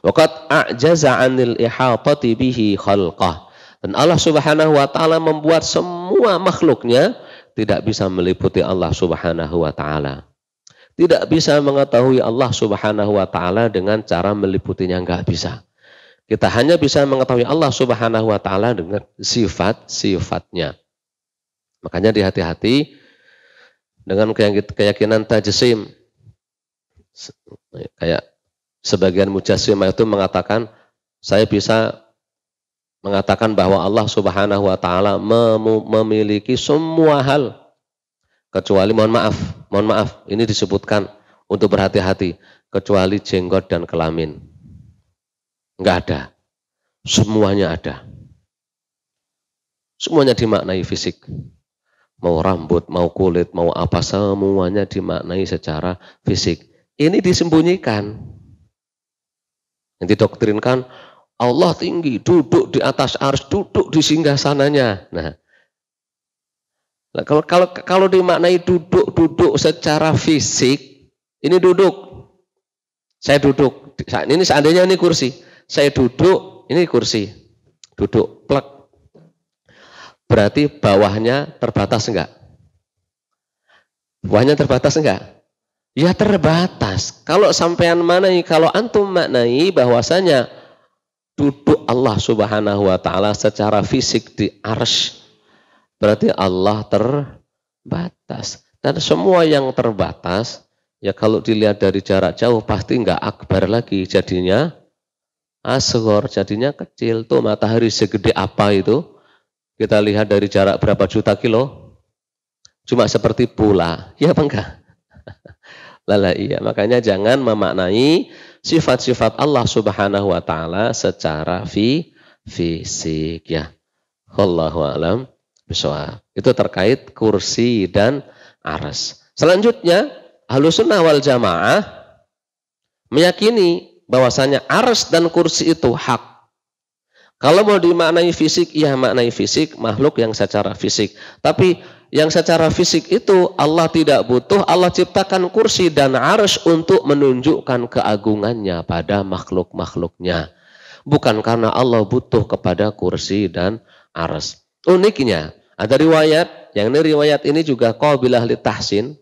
Waqad a'jaza 'anil ihatati bihi khalqah. Dan Allah Subhanahu wa taala membuat semua makhluknya tidak bisa meliputi Allah Subhanahu wa taala. Tidak bisa mengetahui Allah Subhanahu wa taala dengan cara meliputinya, enggak bisa. Kita hanya bisa mengetahui Allah Subhanahu wa taala dengan sifat-sifatnya. Makanya hati-hati dengan keyakinan tajsim. Kayak sebagian mujassimah itu mengatakan, saya bisa mengatakan bahwa Allah Subhanahu wa taala memiliki semua hal kecuali, mohon maaf, ini disebutkan untuk berhati-hati, kecuali jenggot dan kelamin. Enggak ada. Semuanya ada. Semuanya dimaknai fisik. Mau rambut, mau kulit, mau apa, semuanya dimaknai secara fisik. Ini disembunyikan. Yang didoktrinkan, Allah tinggi, duduk di atas arsy, duduk di singgasananya. Nah, kalau dimaknai duduk secara fisik, ini duduk. Saya duduk. Ini seandainya ini kursi. Saya duduk, ini kursi, duduk, plek. Berarti bawahnya terbatas enggak? Bawahnya terbatas enggak? Ya terbatas. Kalau sampean manai, kalau antum maknai bahwasanya duduk Allah Subhanahu wa taala secara fisik di arsy, berarti Allah terbatas. Dan semua yang terbatas, ya kalau dilihat dari jarak jauh pasti enggak akbar lagi, jadinya asghar, jadinya kecil. Tuh matahari segede apa itu? Kita lihat dari jarak berapa juta kilo? Cuma seperti bola. Ya apa enggak? Lala iya. Makanya jangan memaknai sifat-sifat Allah Subhanahu wa taala secara fisik ya. Wallahu a'lam bishawab. Itu terkait kursi dan arsy. Selanjutnya, Ahlussunnah wal Jamaah meyakini bahwasanya arsy dan kursi itu hak. Kalau mau dimaknai fisik, ya maknai fisik, makhluk yang secara fisik. Tapi yang secara fisik itu Allah tidak butuh. Allah ciptakan kursi dan arsy untuk menunjukkan keagungannya pada makhluk-makhluknya. Bukan karena Allah butuh kepada kursi dan arsy. Uniknya, ada riwayat, yang ini riwayat ini juga qabilah litahsin.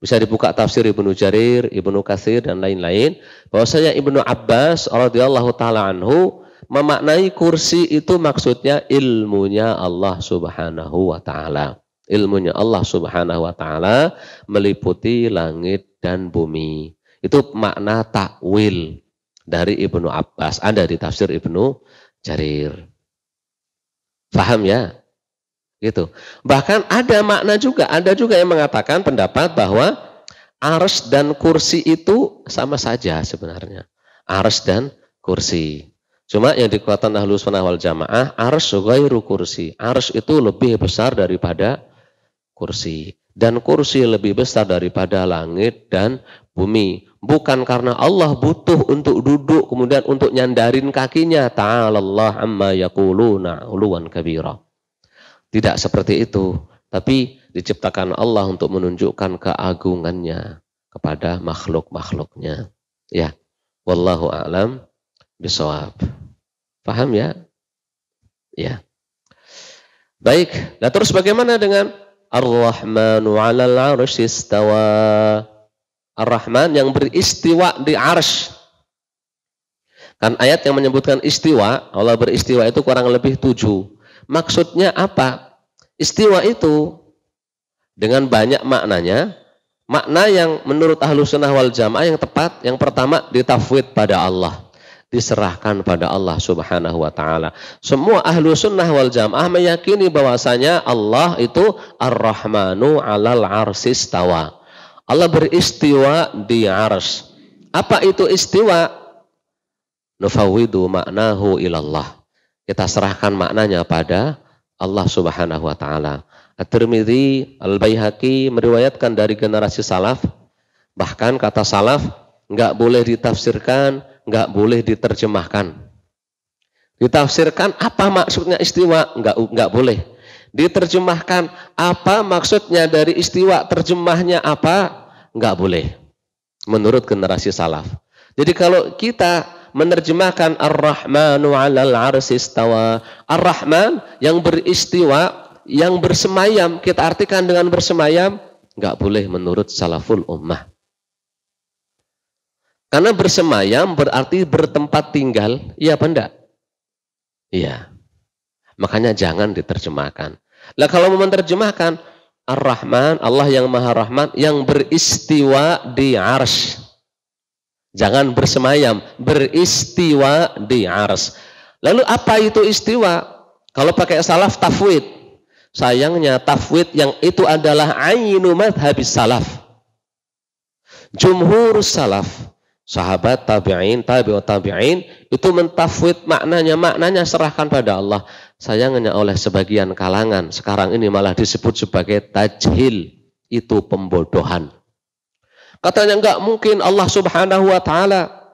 Bisa dibuka tafsir Ibnu Jarir, Ibnu Katsir dan lain-lain. Bahwasanya Ibnu Abbas radhiyallahu taala anhu memaknai kursi itu maksudnya ilmunya Allah Subhanahu wa taala. Ilmunya Allah Subhanahu wa taala meliputi langit dan bumi. Itu makna takwil dari Ibnu Abbas, ada di tafsir Ibnu Jarir. Paham ya? Gitu. Bahkan ada makna juga, ada juga yang mengatakan pendapat bahwa arsy dan kursi itu sama saja sebenarnya. Arsy dan kursi. Cuma yang dikuatkan Ahlussunnah wal Jamaah, arsy ghairu kursi. Arsy itu lebih besar daripada kursi. Dan kursi lebih besar daripada langit dan bumi. Bukan karena Allah butuh untuk duduk, kemudian untuk nyandarin kakinya. Ta'alallah amma yaquluna 'uluwan kabira. Tidak seperti itu, tapi diciptakan Allah untuk menunjukkan keagungannya kepada makhluk-makhluknya. Ya, wallahu a'lam bishawab. Paham ya? Ya. Baik, nah terus bagaimana dengan Ar-Rahmanu 'alal 'arsy istawa? Ar-Rahman yang beristiwa di arsy. Kan ayat yang menyebutkan istiwa, Allah beristiwa itu kurang lebih 7. Maksudnya apa? Istiwa itu dengan banyak maknanya. Makna yang menurut Ahlussunnah wal Jamaah yang tepat, yang pertama ditafwid pada Allah, diserahkan pada Allah Subhanahu wa taala. Semua Ahlussunnah wal Jamaah meyakini bahwasanya Allah itu Ar-Rahmanu 'alal 'arsy istawa. Allah beristiwa di arsy. Apa itu istiwa? Nufawwidu maknahu ilallah. Kita serahkan maknanya pada Allah Subhanahu wa taala. At-Tirmidzi, Al-Baihaqi meriwayatkan dari generasi salaf, bahkan kata salaf enggak boleh ditafsirkan, enggak boleh diterjemahkan. Ditafsirkan apa maksudnya istiwa? Enggak boleh. Diterjemahkan apa maksudnya dari istiwa? Terjemahnya apa? Enggak boleh. Menurut generasi salaf. Jadi kalau kita menerjemahkan Ar-Rahmanu 'alal 'arsy istawa. Ar-Rahman yang beristiwa, yang bersemayam, kita artikan dengan bersemayam nggak boleh menurut salaful ummah. Karena bersemayam berarti bertempat tinggal, iya apa enggak? Iya. Makanya jangan diterjemahkan. Lah kalau mau menerjemahkan Ar-Rahman, Allah yang Maha Rahman, yang beristiwa di arsy. Jangan bersemayam, beristiwa di arsy. Lalu apa itu istiwa? Kalau pakai salaf tafwid. Sayangnya tafwid yang itu adalah ainu madhabis salaf. Jumhurus salaf, sahabat, tabi'in, tabi'ut tabi'in itu mentafwid maknanya serahkan pada Allah. Sayangnya oleh sebagian kalangan sekarang ini malah disebut sebagai tajhil, itu pembodohan. Katanya enggak mungkin Allah Subhanahu wa taala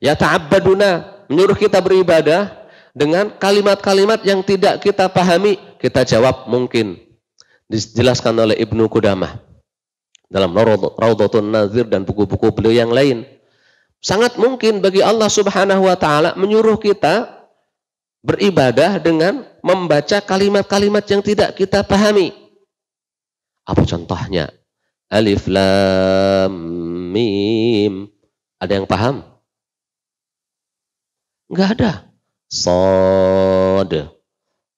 ya ta'abbaduna, menyuruh kita beribadah dengan kalimat-kalimat yang tidak kita pahami. Kita jawab mungkin. Dijelaskan oleh Ibnu Qudamah dalam Raudhatun Nazir dan buku-buku beliau yang lain. Sangat mungkin bagi Allah Subhanahu wa taala menyuruh kita beribadah dengan membaca kalimat-kalimat yang tidak kita pahami. Apa contohnya? Alif lam mim. Ada yang paham? Enggak ada. Shad,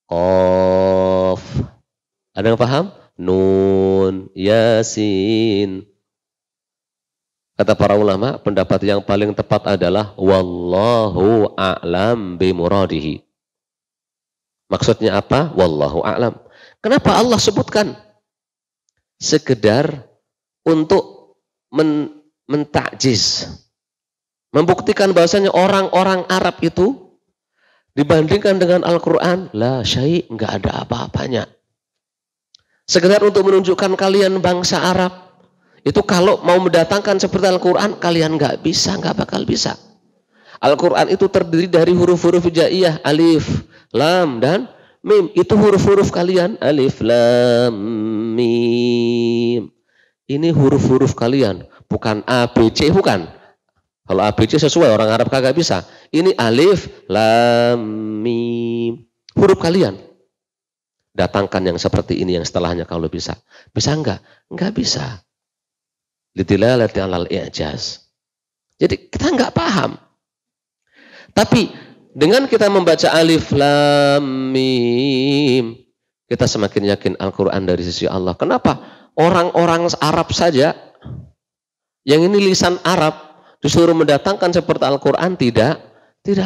Qaf. Ada yang paham? Nun, Yasin. Kata para ulama, pendapat yang paling tepat adalah wallahu a'lam bimuradihi. Maksudnya apa? Wallahu a'lam. Kenapa Allah sebutkan? Sekedar untuk mentakjiz. Membuktikan bahwasanya orang-orang Arab itu dibandingkan dengan Al-Quran, la syai', enggak ada apa-apanya. Sekedar untuk menunjukkan kalian bangsa Arab, itu kalau mau mendatangkan seperti Al-Quran, kalian nggak bisa, nggak bakal bisa. Al-Quran itu terdiri dari huruf-huruf hijaiyah, alif, lam, dan mim. Itu huruf-huruf kalian, alif, lam, mim. Ini huruf-huruf kalian, bukan A, B, C, bukan. Kalau A, B, C sesuai, orang Arab kagak bisa. Ini alif, lam, mim. Huruf kalian. Datangkan yang seperti ini, yang setelahnya kalau bisa. Bisa nggak? Nggak bisa. Ditilawati alal i'jaz. Jadi kita nggak paham. Tapi dengan kita membaca alif lam mim, kita semakin yakin Al-Qur'an dari sisi Allah. Kenapa? Orang-orang Arab saja yang ini lisan Arab disuruh mendatangkan seperti Al-Qur'an tidak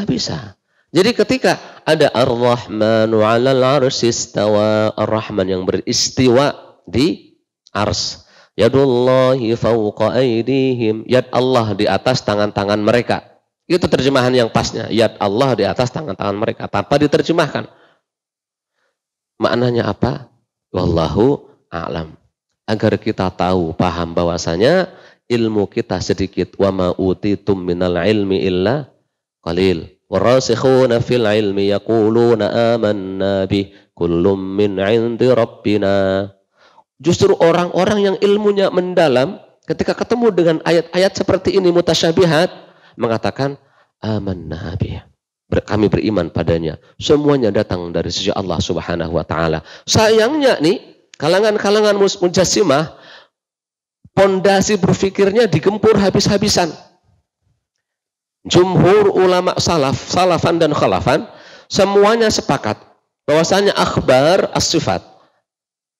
bisa. Jadi ketika ada Ar-Rahmanu 'alal 'arsy istawa, Ar-Rahman yang beristiwa di ars. Yadullahi fawqa aydihim, yad Allah di atas tangan-tangan mereka. Itu terjemahan yang pasnya, yad Allah di atas tangan-tangan mereka, tanpa diterjemahkan. Maknanya apa? Wallahu a'lam. Agar kita tahu, paham bahwasanya ilmu kita sedikit. Wa ma utitum minal ilmi illa qalil. Warasikhuna fil ilmi yaquluna amanna bih kullum min 'indi rabbina. Justru orang-orang yang ilmunya mendalam ketika ketemu dengan ayat-ayat seperti ini mutasyabihat mengatakan amanna bih, kami beriman padanya. Semuanya datang dari sisi Allah Subhanahu wa taala. Sayangnya nih kalangan-kalangan mujassimah pondasi berfikirnya digempur habis-habisan. Jumhur ulama salaf, salafan dan khalafan semuanya sepakat bahwasanya akhbar as-sifat,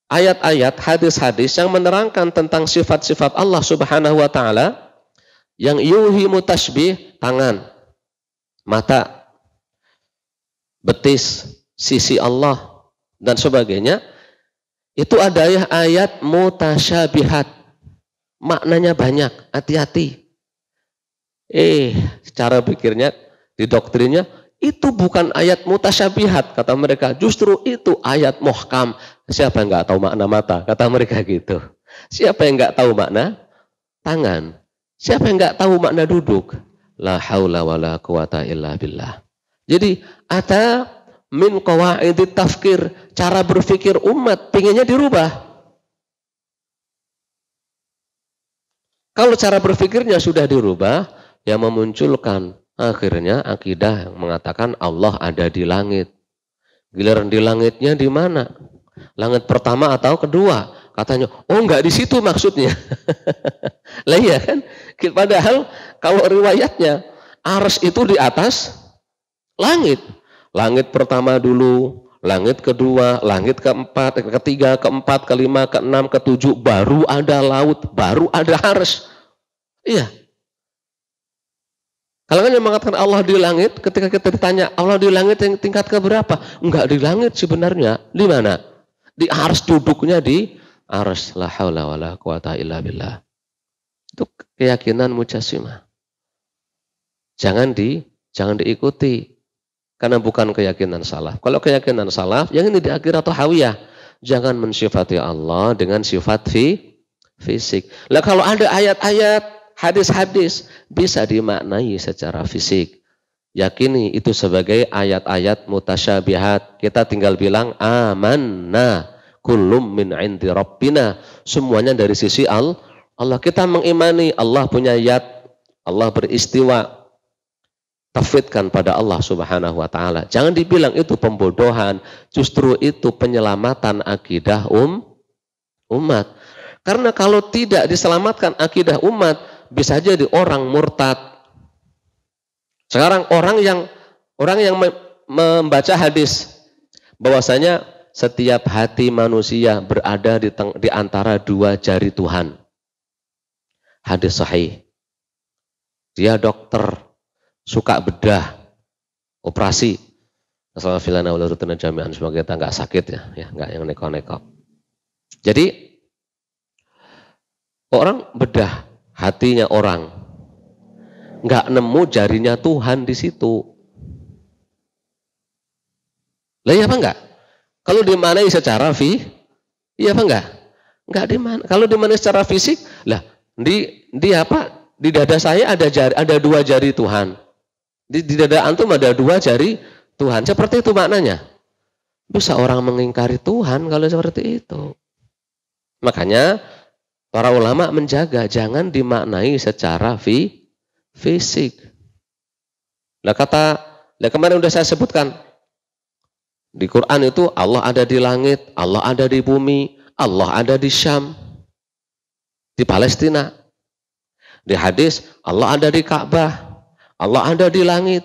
ayat-ayat, hadis-hadis yang menerangkan tentang sifat-sifat Allah Subhanahu wa taala yang yuhimu tasbih, tangan, mata, betis, sisi Allah dan sebagainya, itu adalah ayat mutasyabihat. Maknanya banyak, hati-hati. Secara pikirnya, di doktrinnya itu bukan ayat mutasyabihat, kata mereka. Justru itu ayat muhkam. Siapa yang nggak tahu makna mata? Kata mereka gitu. Siapa yang nggak tahu makna tangan? Siapa yang nggak tahu makna duduk? La haula wala quwata illa billah. Jadi, ata min qawaidit tafkir. Cara berpikir umat, pengennya dirubah. Kalau cara berpikirnya sudah dirubah, yang memunculkan Akhirnya akidah yang mengatakan Allah ada di langit. Giliran di langitnya di mana? Langit pertama atau kedua? Katanya, oh enggak di situ maksudnya. Lah iya kan? Padahal kalau riwayatnya Arsy itu di atas langit. Langit pertama dulu, langit kedua, langit keempat, ketiga, keempat, kelima, keenam, ketujuh, baru ada laut, baru ada Arsy. Iya. Kalau kan yang mengatakan Allah di langit, ketika kita ditanya Allah di langit yang tingkat keberapa? Enggak di langit sebenarnya. Di mana? Di Arsy, duduknya di Arsy. La haula wala quwata illa billah. Itu keyakinan Mujassimah. Jangan diikuti. Karena bukan keyakinan salaf. Kalau keyakinan salaf, yang ini di akhirat atau hawiyah. Jangan mensifati Allah dengan sifat fisik. Lah kalau ada ayat-ayat, hadis-hadis bisa dimaknai secara fisik. Yakini itu sebagai ayat-ayat mutasyabihat. Kita tinggal bilang amanna kullum min 'indi rabbina. Semuanya dari sisi Allah. Kita mengimani Allah punya yad, Allah beristiwa. Tafwidkan pada Allah Subhanahu wa taala. Jangan dibilang itu pembodohan, justru itu penyelamatan akidah umat. Karena kalau tidak diselamatkan akidah umat, bisa jadi orang murtad. Sekarang orang yang membaca hadis bahwasanya setiap hati manusia berada di antara dua jari Tuhan. Hadis sahih. Dia dokter, suka bedah, operasi. Assalamualaikum warahmatullahi wabarakatuh. Semoga kita nggak sakit ya nggak yang neko-neko. Jadi orang bedah hatinya orang, nggak nemu jarinya Tuhan di situ. Lah iya apa enggak? Kalau dimanai secara iya apa enggak? Enggak dimanai. Kalau dimanai secara fisik, lah di dada saya ada dua jari Tuhan. Di dada antum ada dua jari Tuhan. Seperti itu maknanya. Bisa orang mengingkari Tuhan kalau seperti itu. Makanya para ulama menjaga, jangan dimaknai secara fisik. Nah kemarin sudah saya sebutkan, di Quran itu Allah ada di langit, Allah ada di bumi, Allah ada di Syam, di Palestina. Di hadis, Allah ada di Ka'bah, Allah ada di langit.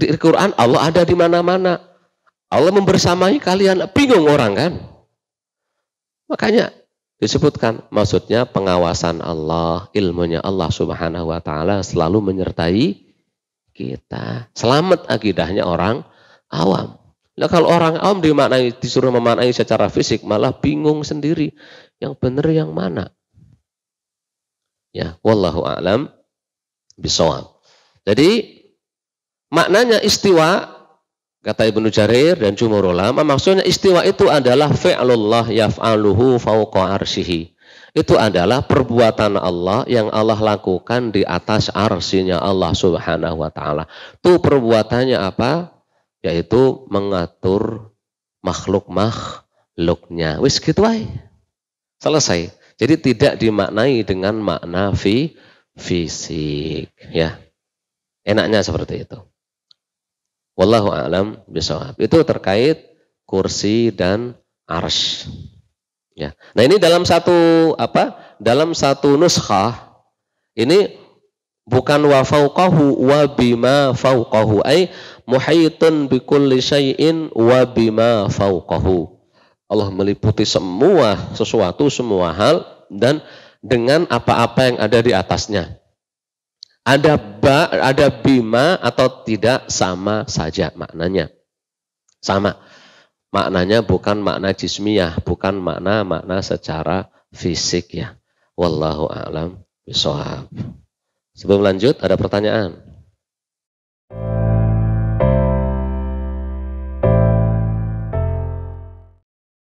Di Quran, Allah ada di mana-mana. Allah membersamai kalian, bingung orang kan? Makanya, disebutkan maksudnya pengawasan Allah, ilmunya Allah Subhanahu wa taala selalu menyertai kita. Selamat akidahnya orang awam. Nah, kalau orang awam dimaknai disuruh memaknai secara fisik malah bingung sendiri yang benar yang mana. Ya, wallahu a'lam bishawab. Jadi maknanya istiwa kata Ibnu Jarir dan jumhur ulama, maksudnya istiwa itu adalah fi'lullah yaf'aluhu fauqa arsihi. Itu adalah perbuatan Allah yang Allah lakukan di atas arsinya Allah Subhanahu wa taala. Itu perbuatannya apa? Yaitu mengatur makhluk-makhluknya. Wis gitu wae. Selesai. Jadi tidak dimaknai dengan makna fisik, ya. Enaknya seperti itu. Wallahu a'lam bishawab. Itu terkait kursi dan arsy. Ya. Nah, ini dalam satu dalam satu nuskhah ini bukan wa fauqahu wa bima fauqahu ay muhayitun bi kulli syai'in wa bima fauqahu. Allah meliputi semua sesuatu, semua hal dan dengan apa-apa yang ada di atasnya. Ada bima atau tidak sama saja maknanya. Sama. Maknanya bukan makna jismiyah, bukan makna secara fisik ya. Wallahu a'lam bishawab. Sebelum lanjut ada pertanyaan?